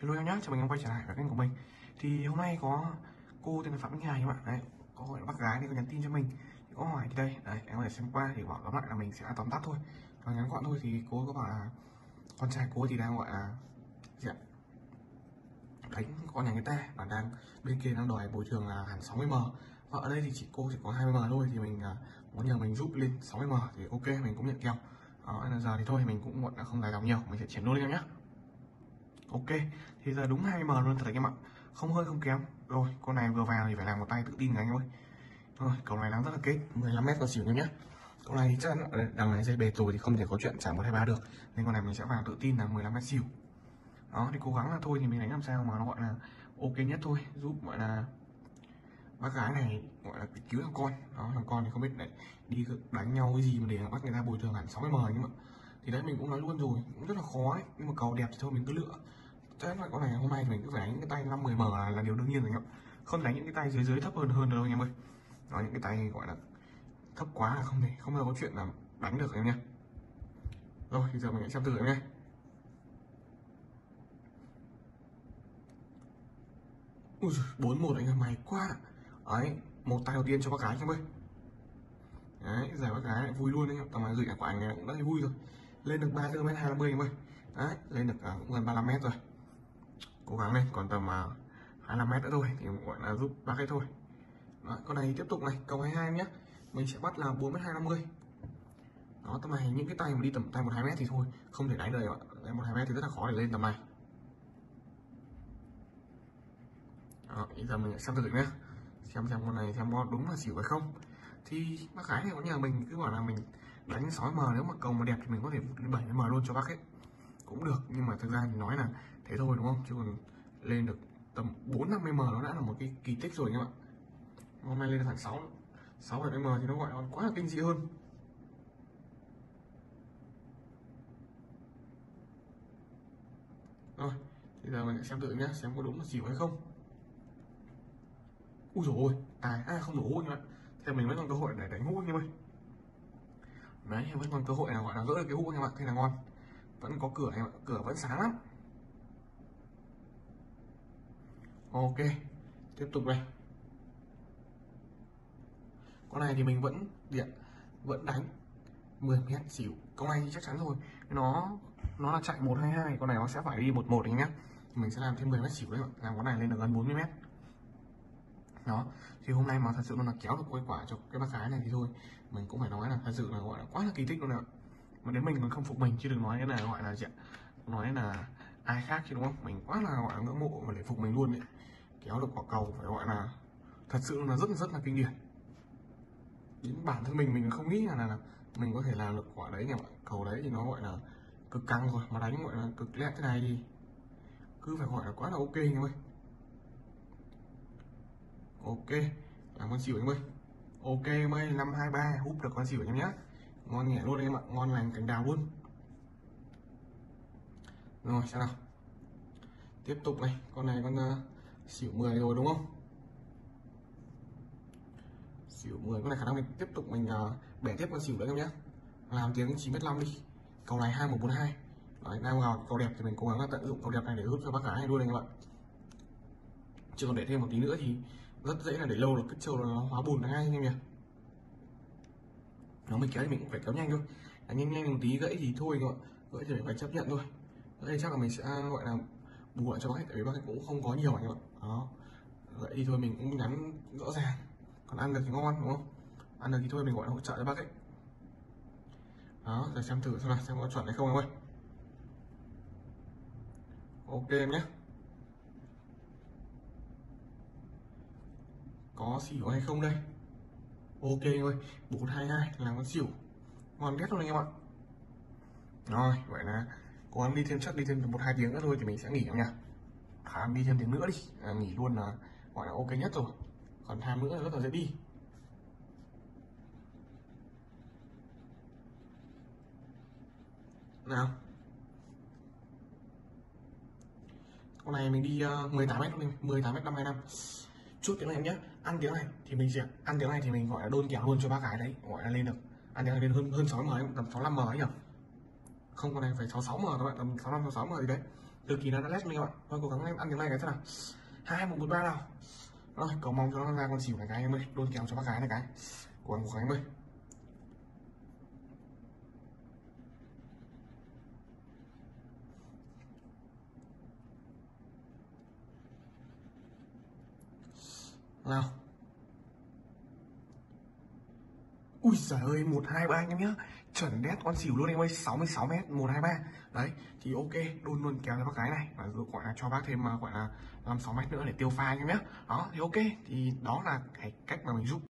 Hello em nhé, chào mừng em quay trở lại với kênh của mình. Thì hôm nay có cô tên là Phạm Minh Hài các bạn đấy, cô gọi là bác gái thì có nhắn tin cho mình, có hỏi thì đây đấy, em có thể xem qua thì bảo tóm lại là mình sẽ tóm tắt thôi, nó ngắn gọn thôi. Thì cô có bảo là con trai cô thì đang gọi là gì ạ, đánh con nhà người ta, và đang bên kia đang đòi bồi thường là hẳn 60 m, và ở đây thì chị cô chỉ có 20 m thôi, thì mình muốn nhờ mình giúp lên 60 m thì ok mình cũng nhận kèo. Giờ thì thôi mình cũng muộn, đã không dài dòng nhiều, mình sẽ chuyển luôn em nhé. Ok, thì giờ đúng 20 m luôn thật đấy các bạn, không hơi không kém. Rồi, con này vừa vào thì phải làm một tay tự tin của anh em ơi. Rồi, cầu này đang rất là kết, 15 m còn xỉu em nhé. Cầu này thì chắc đằng này dây bệt rồi thì không thể có chuyện trả 1-2-3 được, nên con này mình sẽ vào tự tin là 15 m xỉu. Đó, thì cố gắng là thôi thì mình đánh làm sao mà nó gọi là ok nhất thôi, giúp gọi là bác gái này gọi là cứu thằng con. Đó, thằng con thì không biết lại đi đánh nhau cái gì mà để bắt người ta bồi thường hẳn 60 m nhưng mà thì đấy mình cũng nói luôn rồi, cũng rất là khó ấy. Nhưng mà cầu đẹp thì thôi mình cứ lựa. Chắc là con này hôm nay thì mình cứ phải đánh những cái tay 5-10 m là điều đương nhiên rồi em ạ. Không đánh những cái tay dưới thấp hơn đâu anh em ơi. Đó, những cái tay gọi là thấp quá là không thể, không bao giờ có chuyện là đánh được em nha. Rồi thì giờ mình hãy xem thử em nhé. Ui giời, 4-1 anh em, mày quá. Đấy, một tay đầu tiên cho bác gái em ơi. Đấy, giải bác gái lại vui luôn anh em, tầm này dịch của anh này cũng đã thấy vui rồi. Lên được 34m 250 em ơi. Đấy, lên được cũng gần 35 m rồi. Cố gắng lên, còn tầm 25 m nữa thôi thì gọi là giúp bác ấy thôi. Đó, con này tiếp tục này, cầu 22 em nhé. Mình sẽ bắt là 4m 250. Đó, tầm này những cái tay mà đi tầm tay 1-2 m thì thôi, không thể đánh được ạ. 1-2 m thì rất là khó để lên tầm này. Đó, bây giờ mình lại xem thử nhé. Xem con này xem có đúng là xỉu hay không. Thì bác gái này có nhà mình cứ bảo là mình đánh 60 m, nếu mà cầu mà đẹp thì mình có thể lên 70 m luôn cho bác ấy cũng được, nhưng mà thực ra thì nói là thế thôi đúng không, chứ còn lên được tầm 4-50 m nó đã là một cái kỳ tích rồi các bạn. Hôm nay lên được hẳn 6-7m thì nó gọi là quá là kinh dị hơn. Rồi bây giờ mình xem tự nhé, xem có đúng là xỉu hay không. Ui dồi ôi, tài không đủ hút các bạn, thì mình vẫn còn cơ hội để đánh hút em ơi. Đấy, vẫn còn cơ hội là gọi là gỡ được cái hút các bạn, thế là ngon, vẫn có cửa em ạ, cửa vẫn sáng lắm. Ok, tiếp tục đây. Con này thì mình vẫn điện, vẫn đánh 10 m xỉu. Con này thì chắc chắn rồi, nó là chạy 1-2-2, con này nó sẽ phải đi 1-1 đấy nhá. Mình sẽ làm thêm 10 m xỉu đấy, làm con này lên được gần 40 m. Đó, thì hôm nay mà thật sự nó là kéo được cái quả cho cái bác gái này thì thôi, mình cũng phải nói là thật sự là gọi là quá là kỳ tích luôn ạ. Mà đến mình còn không phục mình, chứ đừng nói cái này gọi là gì, nói là ai khác chứ đúng không, mình quá là gọi là ngưỡng mộ mà để phục mình luôn đấy. Kéo được quả cầu phải gọi là thật sự là rất là kinh điển. Những bản thân mình không nghĩ là mình có thể làm được quả đấy nha mọi. Cầu đấy thì nó gọi là cực căng rồi, mà đánh gọi là cực lẹ thế này thì cứ phải gọi là quá là ok nha mọi. Ok, làm con xỉu em ơi. Ok em ơi, 5-2-3 húp được con xỉu em nhé. Ngon nhẹ luôn em ạ, ngon lành cành đào luôn. Rồi xem nào, tiếp tục này. Con này con xỉu 10 rồi đúng không, xỉu 10. Con này khả năng mình tiếp tục mình bẻ tiếp con xỉu nữa em nhé. Làm tiếng 9m5 đi. Cầu này 2142. Đấy, đang vào cầu đẹp thì mình cố gắng là tận dụng cầu đẹp này để hút cho bác gái này luôn anh em ạ. Chứ còn để thêm một tí nữa thì rất dễ là để lâu là cứ trâu nó hóa bùn ngay anh em nhỉ. Nó mình kéo thì mình cũng phải kéo nhanh thôi, đánh nhanh một tí, gãy thì thôi rồi, gãy thì phải chấp nhận thôi. Đây chắc là mình sẽ gọi là bù lại cho bác, tại vì bác cũng không có nhiều anh em ạ. Đó, gãy thì thôi mình cũng nhắn rõ ràng, còn ăn được thì ngon đúng không, ăn được thì thôi mình gọi là hỗ trợ cho bác ấy. Đó, giờ xem thử xem nào, xem có chuẩn hay không em ơi. Ok em nhé, có xỉu hay không đây. Ok em ơi, 4-2-2 là con xỉu, ngon ghét luôn anh em ạ. Rồi vậy là cố gắng đi thêm, chắc đi thêm 1-2 tiếng nữa thôi thì mình sẽ nghỉ em nha. Tham đi thêm tiếng nữa đi, nghỉ luôn là gọi là ok nhất rồi, còn tham nữa là rất là dễ đi. Nào, con này mình đi 18 m thôi, 18m 525. Chút tiếng này em nhé, ăn tiếng này thì mình sẽ ăn tiếng này thì mình gọi là đôn kéo luôn cho bác gái đấy, gọi là lên được, ăn tiếng này lên hơn 60 m, tầm 65 m ấy nhỉ. Không, con này phải 66 m các bạn, tầm 65-66 m gì đấy. cực kỳ là đã lét mình rồi. Thôi cố gắng em ăn cái này cái thế nào. 2, 1, 4, 3 nào. Rồi cầu mong cho nó ra con xỉu này cái em ơi, đôn kèo cho bác gái này cái. Cố gắng em ơi. Nào. Ui giời ơi, 1, 2, 3 anh em nhá. Chuẩn đét con xỉu luôn em ơi, 66m 1, 2, 3. Đấy, thì ok, đôn luôn kéo cho bác gái này. Và rồi gọi là cho bác thêm gọi là 5, 6m nữa để tiêu pha anh em nhá. Đó, thì ok, thì đó là cái cách mà mình giúp